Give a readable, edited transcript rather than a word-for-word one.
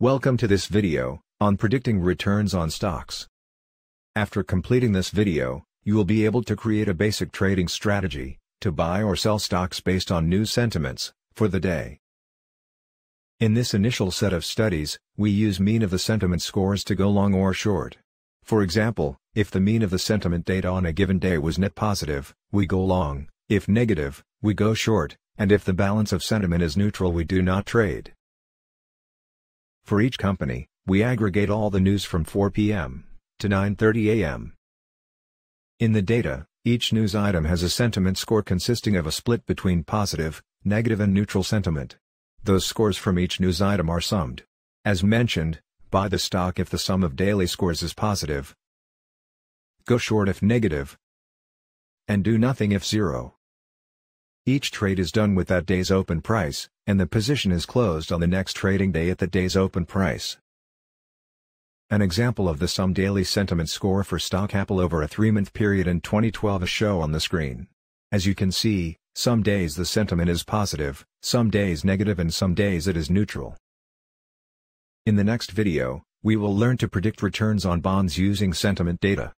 Welcome to this video on predicting returns on stocks. After completing this video, you will be able to create a basic trading strategy to buy or sell stocks based on news sentiments for the day. In this initial set of studies, we use mean of the sentiment scores to go long or short. For example, if the mean of the sentiment data on a given day was net positive, we go long, if negative, we go short, and if the balance of sentiment is neutral, we do not trade. For each company, we aggregate all the news from 4 p.m. to 9:30 a.m. In the data, each news item has a sentiment score consisting of a split between positive, negative and neutral sentiment. Those scores from each news item are summed. As mentioned, buy the stock if the sum of daily scores is positive, go short if negative, and do nothing if zero. Each trade is done with that day's open price, and the position is closed on the next trading day at the day's open price. An example of the sum daily sentiment score for stock Apple over a 3-month period in 2012 is shown on the screen. As you can see, some days the sentiment is positive, some days negative and some days it is neutral. In the next video, we will learn to predict returns on bonds using sentiment data.